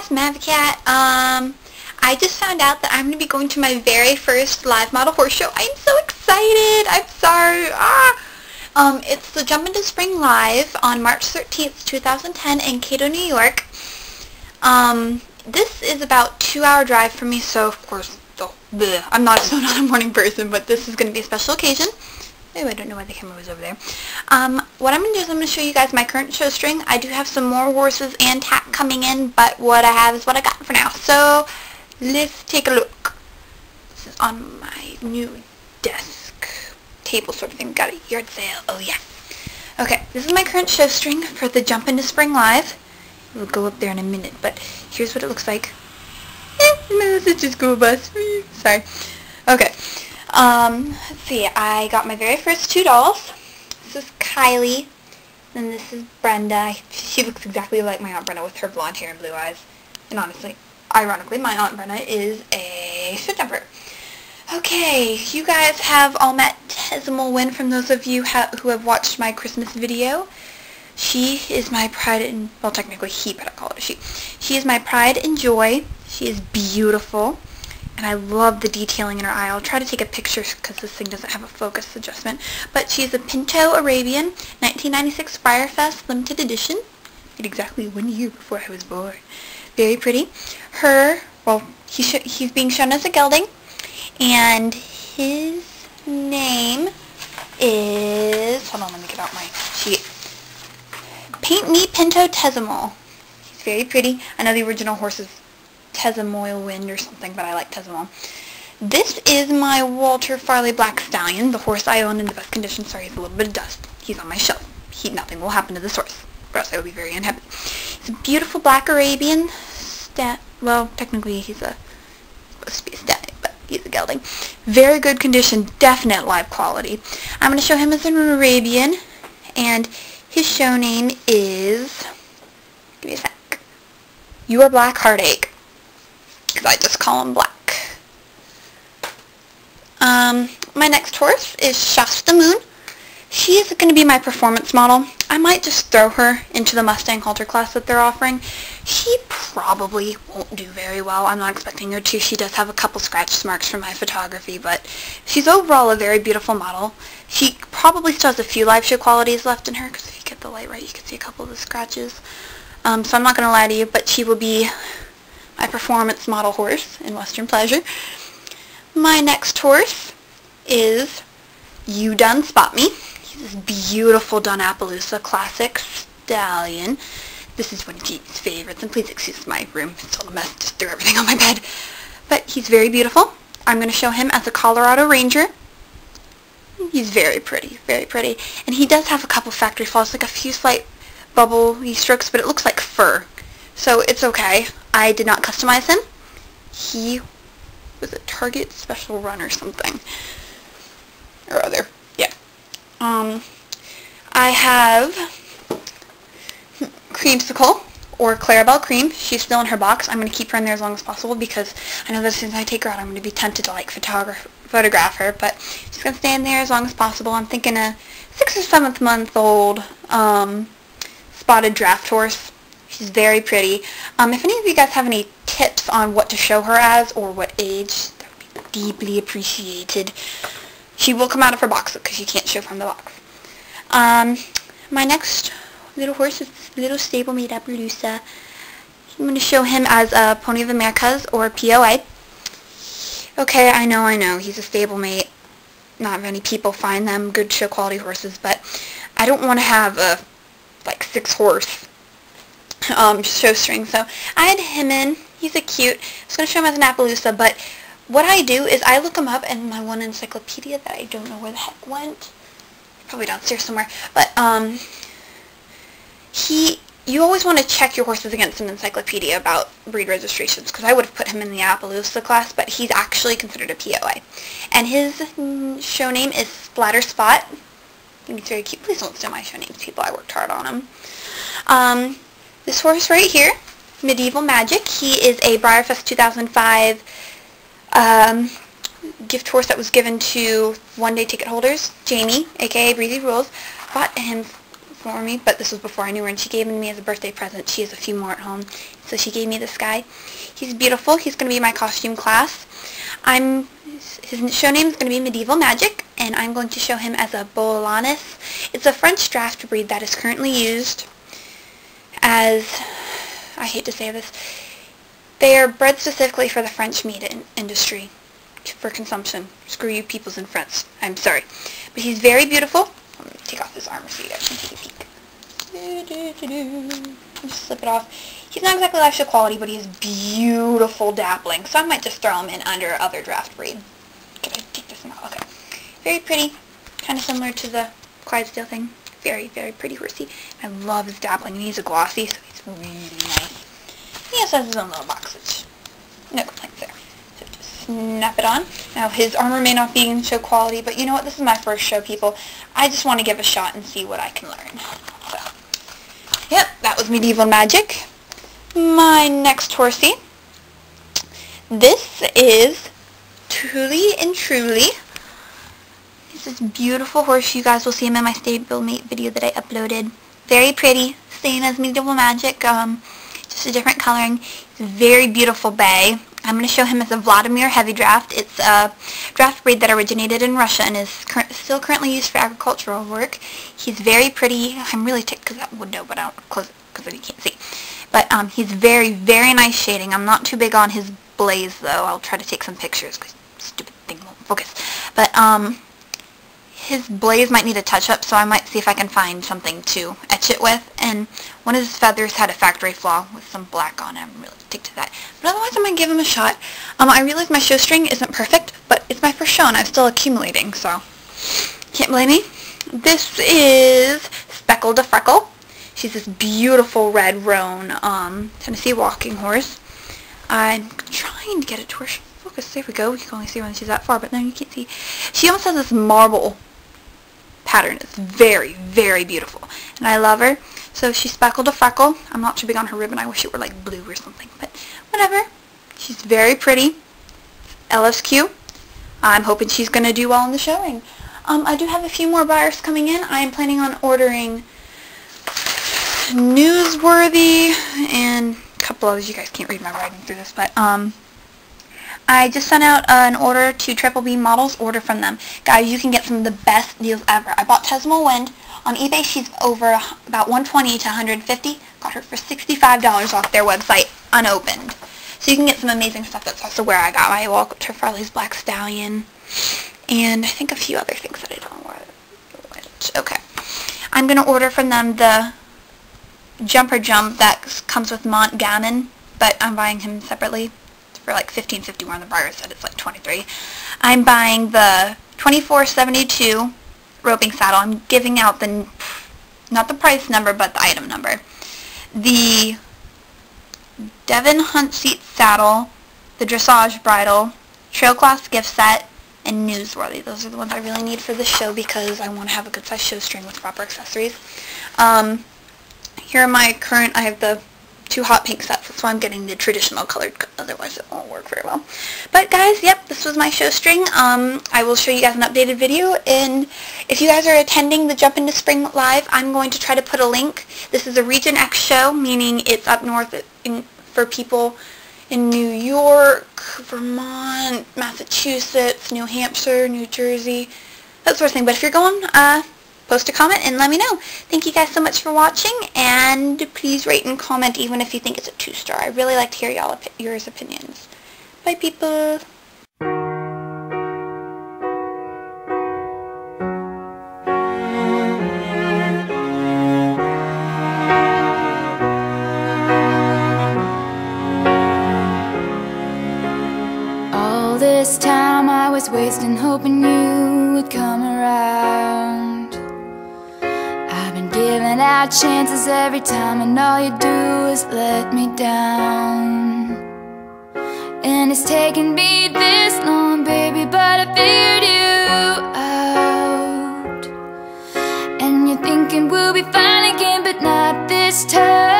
podcast, Mavicat. I just found out that I'm going to be going to my very first live model horse show. I'm so excited. I'm sorry. It's the Jump Into Spring Live on March 13th, 2010 in Cato, New York. This is about a 2-hour drive from me, so of course, I'm not a morning person, but this is going to be a special occasion. Oh, I don't know why the camera was over there. What I'm going to do is I'm going to show you guys my current show string. I do have some more horses and tack coming in, but what I have is what I got for now. So, let's take a look. This is on my new desk table sort of thing. Got a yard sale. Oh, yeah. Okay, this is my current show string for the Jump Into Spring Live. We'll go up there in a minute, but here's what it looks like. It's just school bus. Sorry. Okay. Let's see, I got my very first two dolls. This is Kylie, and this is Brenda. She looks exactly like my Aunt Brenda with her blonde hair and blue eyes. And honestly, ironically, my Aunt Brenda is a shit jumper. Okay, you guys have all met Tsemoille Wind from those of you who have watched my Christmas video. She is my pride and, well, technically he, but I call it a she. She is my pride and joy. She is beautiful. And I love the detailing in her eye. I'll try to take a picture because this thing doesn't have a focus adjustment. But she's a Pinto Arabian 1996 Firefest Limited Edition. Exactly 1 year before I was born. Very pretty. Her, well, he's being shown as a gelding. And his name is, hold on, let me get out my sheet. Paint Me Pinto Tesimal. He's very pretty. I know the original horse is Tsemoille Wind or something, but I like Tsemoille. This is my Walter Farley Black Stallion, the horse I own in the best condition. Sorry, he's a little bit of dust. He's on my shelf. Nothing will happen to this horse, or else I would be very unhappy. He's a beautiful black Arabian stallion. Well, technically he's supposed to be a stallion, but he's a gelding. Very good condition, definite live quality. I'm going to show him as an Arabian, and his show name is, give me a sec, You Are Black Heartache. Because I just call him Black. My next horse is Shasta Moon. She is going to be my performance model. I might just throw her into the Mustang halter class that they're offering. She probably won't do very well. I'm not expecting her to. She does have a couple scratch marks from my photography, but she's overall a very beautiful model. She probably still has a few live show qualities left in her, because if you get the light right, you can see a couple of the scratches. So I'm not going to lie to you, but she will be my performance model horse in Western Pleasure. My next horse is You Done Spot Me. He's this beautiful Don Appaloosa classic stallion. This is one of Keith's favorites, and please excuse my room. It's all a mess. Just threw everything on my bed. But he's very beautiful. I'm going to show him as a Colorado Ranger. He's very pretty, very pretty. And he does have a couple factory flaws, like a few slight bubbly strokes, but it looks like fur. So it's okay. I did not customize him. He was a Target special run or something. Or other. Yeah. I have Creamsicle, or Clarabelle Cream. She's still in her box. I'm going to keep her in there as long as possible because I know that as soon as I take her out, I'm going to be tempted to like photograph her. But she's going to stay in there as long as possible. I'm thinking a 6- or 7-month old spotted draft horse. She's very pretty. If any of you guys have any tips on what to show her as or what age, that would be deeply appreciated. She will come out of her box because you can't show from the box. My next little horse is this little stablemate Abelusa. I'm going to show him as a Pony of Americas, or POA. Okay, I know. He's a stablemate. Not many people find them good show quality horses, but I don't want to have a like 6-horse show string, so I had him in. He's a cute. I was going to show him as an Appaloosa, but what I do is I look him up in my one encyclopedia that I don't know where the heck went. Probably downstairs somewhere. But you always want to check your horses against an encyclopedia about breed registrations, because I would have put him in the Appaloosa class, but he's actually considered a POA. And his show name is Splatter Spot. He's very cute. Please don't steal my show names, people. I worked hard on him. This horse right here, Medieval Magic, he is a Briarfest 2005 gift horse that was given to one-day ticket holders. Jamie, aka Breezy Rules, bought him for me, but this was before I knew her, and she gave him to me as a birthday present. She has a few more at home, so she gave me this guy. He's beautiful. He's going to be my costume class. His show name is going to be Medieval Magic, and I'm going to show him as a Boulonnais. It's a French draft breed that is currently used as, I hate to say this, they are bred specifically for the French meat industry for consumption. Screw you peoples in France. I'm sorry. But he's very beautiful. I'm going to take off his armor so you guys can take a peek. Just slip it off. He's not exactly live show quality, but he has beautiful dappling. So I might just throw him in under other draft breed. Can I take this off? Okay. Very pretty. Kind of similar to the Clydesdale thing. Very, very pretty horsey. I love his dappling. He's a glossy, so he's really nice. He also has his own little box, which no complaints there. So just snap it on. Now, his armor may not be in show quality, but you know what? This is my first show, people. I just want to give a shot and see what I can learn. So, yep, that was Medieval Magic. My next horsey. This is Truly and Truly. This is beautiful horse. You guys will see him in my stable mate video that I uploaded. Very pretty. Same as Medieval Magic. Just a different coloring. It's a very beautiful bay. I'm going to show him as a Vladimir Heavy Draft. It's a draft breed that originated in Russia and is still currently used for agricultural work. He's very pretty. I'm really ticked because that window, but I don't close it because you can't see. But he's very, very nice shading. I'm not too big on his blaze, though. I'll try to take some pictures because stupid thing won't focus. But his blaze might need a touch-up, so I might see if I can find something to etch it with. And one of his feathers had a factory flaw with some black on it. I'm really stick to that. But otherwise, I'm going to give him a shot. I realize my shoestring isn't perfect, but it's my first show, and I'm still accumulating, so can't blame me. This is Speckled De Freckle. She's this beautiful red roan Tennessee walking horse. I'm trying to get it to her focus. There we go. You can only see when she's that far, but now you can't see. She almost has this marble pattern. It's very, very beautiful, and I love her. So she's Speckled De Freckle. I'm not too big on her ribbon. I wish it were like blue or something, but whatever. She's very pretty. LSQ. I'm hoping she's going to do well in the showing. I do have a few more buyers coming in. I am planning on ordering Newsworthy and a couple others. You guys can't read my writing through this, but I just sent out an order to Triple B Models. Order from them. Guys, you can get some of the best deals ever. I bought Tsemoille Wind. On eBay, she's over about $120 to $150. Got her for $65 off their website, unopened. So you can get some amazing stuff. That's also where I got my Walter Farley Black Stallion. And I think a few other things that I don't know which. Okay. I'm going to order from them the jump that comes with Mont Gammon, but I'm buying him separately. For like $15.51 on the Briarfest said it's like $23. I'm buying the 2472 roping saddle. I'm giving out the, not the price number, but the item number. The Devon Hunt Seat Saddle, the Dressage Bridle, Trailcloth Gift Set, and Newsworthy. Those are the ones I really need for this show because I want to have a good size showstring with proper accessories. Here are my current, I have the two hot pink sets. That's why I'm getting the traditional colored, otherwise it won't work very well. But guys, yep, this was my showstring. I will show you guys an updated video, and if you guys are attending the Jump Into Spring Live, I'm going to try to put a link. This is a Region X show, meaning it's up north for people in New York, Vermont, Massachusetts, New Hampshire, New Jersey, that sort of thing. But if you're going, post a comment and let me know. Thank you guys so much for watching, and please rate and comment even if you think it's a 2-star. I really like to hear y'all yours opinions. Bye, people. All this time I was wasting hoping you would come around. Giving out chances every time, and all you do is let me down. And it's taken me this long, baby, but I figured you out. And you're thinking we'll be fine again, but not this time.